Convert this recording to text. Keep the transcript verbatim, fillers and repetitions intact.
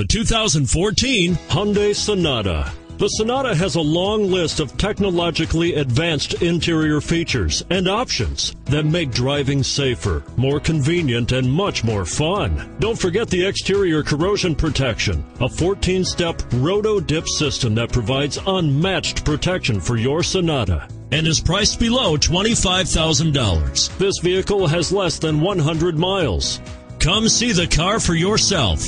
the two thousand fourteen Hyundai Sonata. The Sonata has a long list of technologically advanced interior features and options that make driving safer, more convenient, and much more fun. Don't forget the exterior corrosion protection, a fourteen-step roto-dip system that provides unmatched protection for your Sonata and is priced below twenty-five thousand dollars. This vehicle has less than one hundred miles. Come see the car for yourself.